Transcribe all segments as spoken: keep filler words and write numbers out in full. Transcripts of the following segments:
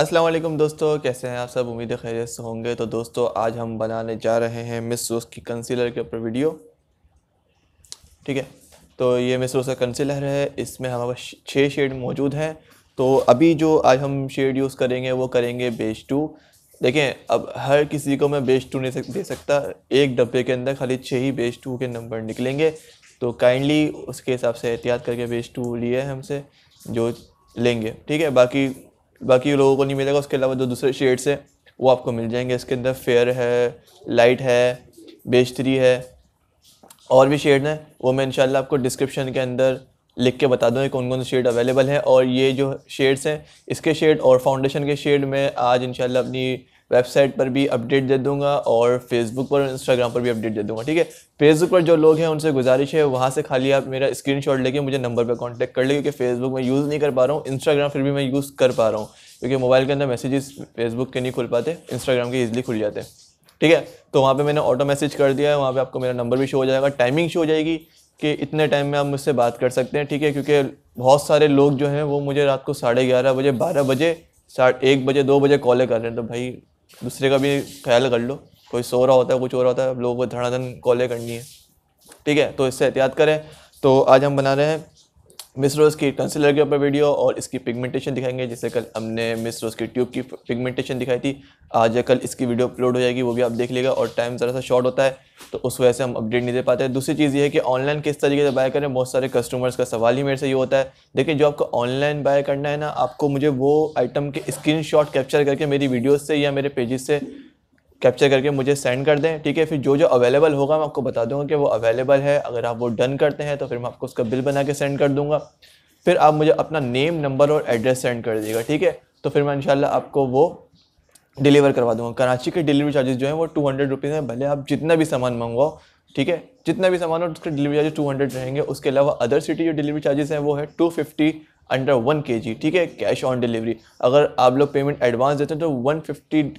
अस्सलाम वालेकुम दोस्तों, कैसे हैं आप सब। उम्मीद खैरियत से होंगे। तो दोस्तों आज हम बनाने जा रहे हैं मिस रोज़ की कंसीलर के ऊपर वीडियो, ठीक है। तो ये मिस रोज़ का कंसीलर है, इसमें हमारे पास छः शेड मौजूद हैं। तो अभी जो आज हम शेड यूज़ करेंगे वो करेंगे बेज टू। देखें, अब हर किसी को मैं बेज टू नहीं दे सकता, एक डब्बे के अंदर खाली छः ही बेज टू के नंबर निकलेंगे। तो काइंडली उसके हिसाब से एहतियात करके बेज टू लिए हैं हमसे, जो लेंगे, ठीक है। बाकी बाकी लोगों को नहीं मिलेगा। उसके अलावा जो दूसरे शेड्स हैं वो आपको मिल जाएंगे। इसके अंदर फेयर है, लाइट है, बेज थ्री है, और भी शेड हैं। वो मैं इंशाल्लाह आपको डिस्क्रिप्शन के अंदर लिख के बता दूँ कौन कौन से शेड अवेलेबल हैं। और ये जो शेड्स हैं, इसके शेड और फाउंडेशन के शेड मैं आज इंशाल्लाह अपनी वेबसाइट पर भी अपडेट दे दूंगा, और फेसबुक पर और इंस्टाग्राम पर भी अपडेट दे दूंगा, ठीक है। फेसबुक पर जो लोग हैं उनसे गुजारिश है वहाँ से खाली आप मेरा स्क्रीनशॉट लेके मुझे नंबर पर कांटेक्ट कर ले, क्योंकि फेसबुक में यूज़ नहीं कर पा रहा हूँ। इंस्टाग्राम फिर भी मैं यूज़ कर पा रहा हूँ, क्योंकि मोबाइल के अंदर मैसेजेस फेसबुक के नहीं खुल पाते, इंस्टाग्राम के ईजिली खुल जाते हैं, ठीक है। तो वहाँ पर मैंने ऑटो मैसेज कर दिया है, वहाँ पर आपको मेरा नंबर भी शो हो जाएगा, टाइमिंग शो हो जाएगी कि इतने टाइम में आप मुझसे बात कर सकते हैं, ठीक है। क्योंकि बहुत सारे लोग जो हैं वो मुझे रात को साढ़े ग्यारह बजे, बारह बजे, साढ़े एक बजे, दो बजे कॉलें कर रहे हैं। तो भाई दूसरे का भी ख्याल कर लो, कोई सो रहा होता है, कुछ हो रहा होता है, अब लोगों को धड़ाधड़ कॉलें करनी है, ठीक है। तो इससे एहतियात करें। तो आज हम बना रहे हैं मिस रोज़ की कंसीलर के ऊपर वीडियो और इसकी पिगमेंटेशन दिखाएंगे। जैसे कल हमने मिस रोज़ की ट्यूब की पिगमेंटेशन दिखाई थी, आज या कल इसकी वीडियो अपलोड हो जाएगी, वो भी आप देख लीजिएगा। और टाइम ज़रा सा शॉर्ट होता है तो उस वजह से हम अपडेट नहीं दे पाते। दूसरी चीज़ ये है कि ऑनलाइन किस तरीके से बाय करें, बहुत सारे कस्टमर्स का सवाल ही मेरे से ये होता है। देखिए, जो आपको ऑनलाइन बाय करना है ना, आपको मुझे वो आइटम के स्क्रीन शॉट कैप्चर करके मेरी वीडियोज़ से या मेरे पेजेस से कैप्चर करके मुझे सेंड कर दें, ठीक है। फिर जो जो अवेलेबल होगा मैं आपको बता दूंगा कि वो अवेलेबल है। अगर आप वो डन करते हैं तो फिर मैं आपको उसका बिल बना के सेंड कर दूंगा। फिर आप मुझे अपना नेम, नंबर और एड्रेस सेंड कर दीजिएगा, ठीक है। तो फिर मैं इंशाल्लाह आपको वो डिलीवर करवा दूँगा। कराची के डिलीवरी चार्जेस जो हैं वो टू हंड्रेड रुपीज़ हैं, भले आप जितना भी सामान मंगवाओ, ठीक है। जितना भी सामान हो उसके डिलीवरी चार्जेस टू हंड्रेड रहेंगे। उसके अलावा अदर सिटी जो डिलीवरी चार्जेस हैं वो है टू फिफ्टी अंडर वन के जी, ठीक है, कैश ऑन डिलीवरी। अगर आप लोग पेमेंट एडवांस देते हैं तो वन फिफ्टी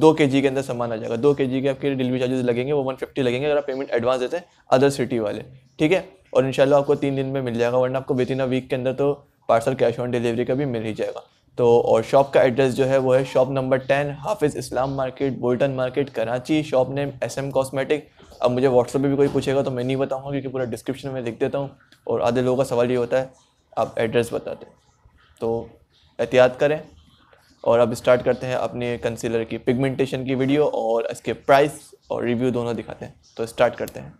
दो के जी के अंदर सामान आ जाएगा। दो के जी के आपके डिलीवरी चार्जेस लगेंगे, वो वन फिफ्टी लगेंगे अगर आप पेमेंट एडवांस देते हैं अदर सिटी वाले, ठीक है। और इंशाल्लाह आपको तीन दिन में मिल जाएगा, वरना आपको विद इन अ वीक के अंदर तो पार्सल कैश ऑन डिलीवरी का भी मिल ही जाएगा। तो और शॉप का एड्रेस जो है वो है shop number ten, Hafiz Islam market, Bolton market, Karachi. Shop name S M cosmetic. अब मुझे व्हाट्सअप पर भी कोई पूछेगा तो मैं नहीं बताऊँगा, क्योंकि पूरा डिस्क्रिप्शन में लिख देता हूँ। और आधे लोगों का सवाल ये होता है आप एड्रेस बताते, तो एहतियात करें। और अब स्टार्ट करते हैं अपने कंसीलर की पिगमेंटेशन की वीडियो, और इसके प्राइस और रिव्यू दोनों दिखाते हैं। तो स्टार्ट करते हैं।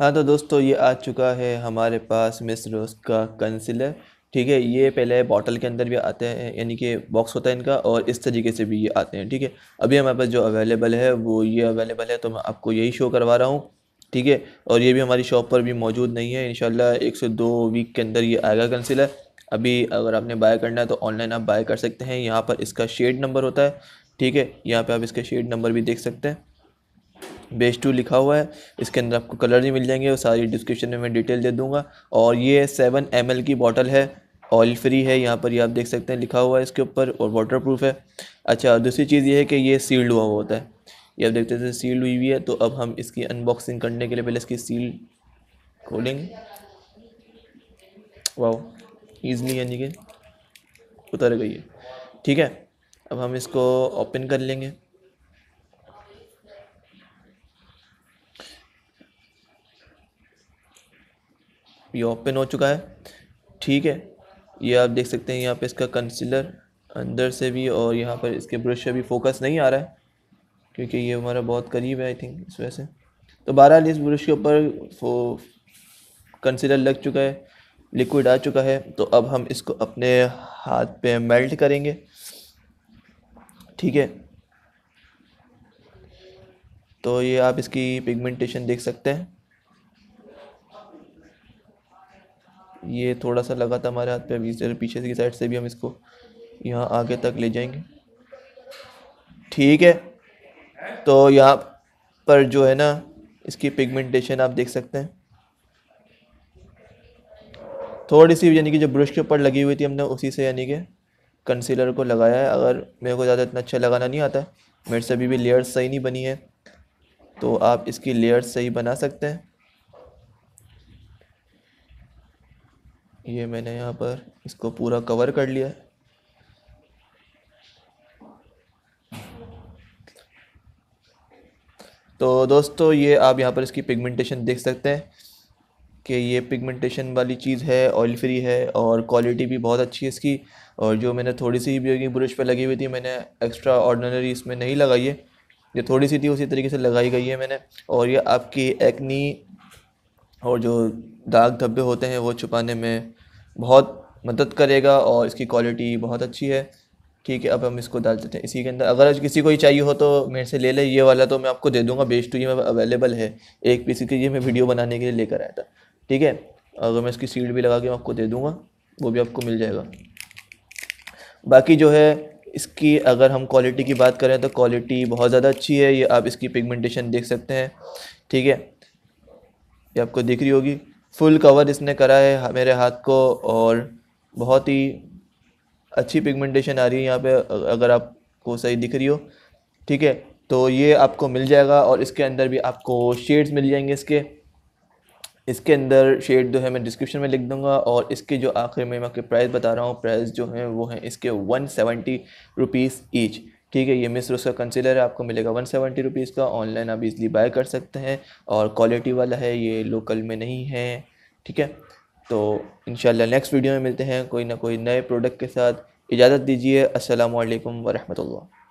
हाँ, तो दोस्तों ये आ चुका है हमारे पास मिस रोज़ का कंसीलर, ठीक है। ये पहले बॉटल के अंदर भी आते हैं, यानी कि बॉक्स होता है इनका, और इस तरीके से भी ये आते हैं, ठीक है। अभी हमारे पास जो अवेलेबल है वो ये अवेलेबल है, तो मैं आपको यही शो करवा रहा हूँ, ठीक है। और ये भी हमारी शॉप पर भी मौजूद नहीं है। इंशाल्लाह एक से दो वीक के अंदर ये आएगा कंसीलर। अभी अगर आपने बाय करना है तो ऑनलाइन आप बाय कर सकते हैं। यहाँ पर इसका शेड नंबर होता है, ठीक है। यहाँ पे आप इसका शेड नंबर भी देख सकते हैं, बेज टू लिखा हुआ है। इसके अंदर आपको कलर भी मिल जाएंगे, और सारी डिस्क्रिप्शन में मैं डिटेल दे दूँगा। और ये सेवन एम एल की बॉटल है, ऑयल फ्री है। यहाँ पर ये आप देख सकते हैं लिखा हुआ है इसके ऊपर, और वाटर प्रूफ है। अच्छा, दूसरी चीज़ ये है कि ये सील्ड हुआ हुआ होता है, ये आप देखते थे सील्ड हुई हुई है। तो अब हम इसकी अनबॉक्सिंग करने के लिए पहले इसकी सील खोलेंगे। वाओ, ईज़िली यानी कि उतर गई है, ठीक है। अब हम इसको ओपन कर लेंगे। ये ओपन हो चुका है, ठीक है। ये आप देख सकते हैं यहाँ पे इसका कंसीलर अंदर से भी, और यहाँ पर इसके ब्रश से भी फोकस नहीं आ रहा है, क्योंकि ये हमारा बहुत करीब है आई थिंक, इस वजह से। तो बहरहाल इस ब्रश के ऊपर कंसीलर लग चुका है, लिक्विड आ चुका है। तो अब हम इसको अपने हाथ पे मेल्ट करेंगे, ठीक है। तो ये आप इसकी पिगमेंटेशन देख सकते हैं। ये थोड़ा सा लगा था हमारे हाथ पे, अभी जरा पीछे की साइड से भी हम इसको यहाँ आगे तक ले जाएंगे, ठीक है। तो यहाँ पर जो है ना इसकी पिगमेंटेशन आप देख सकते हैं। थोड़ी सी यानी कि जो ब्रश के ऊपर लगी हुई थी हमने उसी से यानी कि कंसीलर को लगाया है। अगर मेरे को ज़्यादा इतना अच्छा लगाना नहीं आता, मेरे से अभी भी लेयर्स सही नहीं बनी है, तो आप इसकी लेयर्स सही बना सकते हैं। ये मैंने यहाँ पर इसको पूरा कवर कर लिया है। तो दोस्तों ये आप यहाँ पर इसकी पिगमेंटेशन देख सकते हैं कि ये पिगमेंटेशन वाली चीज़ है, ऑयल फ्री है और क्वालिटी भी बहुत अच्छी है इसकी। और जो मैंने थोड़ी सी भी होगी ब्रश पे लगी हुई थी, मैंने एक्स्ट्रा ऑर्डिनरी इसमें नहीं लगाई है, जो थोड़ी सी थी उसी तरीके से लगाई गई है मैंने। और ये आपकी एक्नी और जो दाग धब्बे होते हैं वो छुपाने में बहुत मदद करेगा और इसकी क्वालिटी बहुत अच्छी है। ठीक है, अब हम इसको डाल देते हैं इसी के अंदर। अगर किसी को ही चाहिए हो तो मेरे से ले ले, ये वाला तो मैं आपको दे दूंगा, बेग टू ये में अवेलेबल है, एक पीस के लिए मैं वीडियो बनाने के लिए लेकर आया था। ठीक है, अगर मैं इसकी सीड भी लगा के मैं आपको दे दूँगा, वो भी आपको मिल जाएगा। बाकी जो है इसकी अगर हम क्वालिटी की बात करें तो क्वालिटी बहुत ज़्यादा अच्छी है, ये आप इसकी पिगमेंटेशन देख सकते हैं। ठीक है, ये आपको दिख रही होगी, फुल कवर इसने करा है मेरे हाथ को और बहुत ही अच्छी पिगमेंटेशन आ रही है यहाँ पे, अगर आपको सही दिख रही हो। ठीक है, तो ये आपको मिल जाएगा और इसके अंदर भी आपको शेड्स मिल जाएंगे इसके इसके अंदर शेड जो है मैं डिस्क्रिप्शन में लिख दूंगा। और इसके जो आखिर में मैं आपके प्राइस बता रहा हूँ, प्राइस जो है वो है इसके वन सेवेंटी रुपीज़ ईच। ठीक है, ये मिस रोज़ का कंसीलर है, आपको मिलेगा वन सेवेंटी रुपीज़ का, ऑनलाइन आप इजली बाय कर सकते हैं और क्वालिटी वाला है, ये लोकल में नहीं है। ठीक है, तो इंशाल्लाह नेक्स्ट वीडियो में मिलते हैं कोई ना कोई नए प्रोडक्ट के साथ। इजाज़त दीजिए, अस्सलामु अलैकुम वरहमतुल्लाह।